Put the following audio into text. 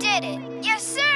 did it. Yes, sir.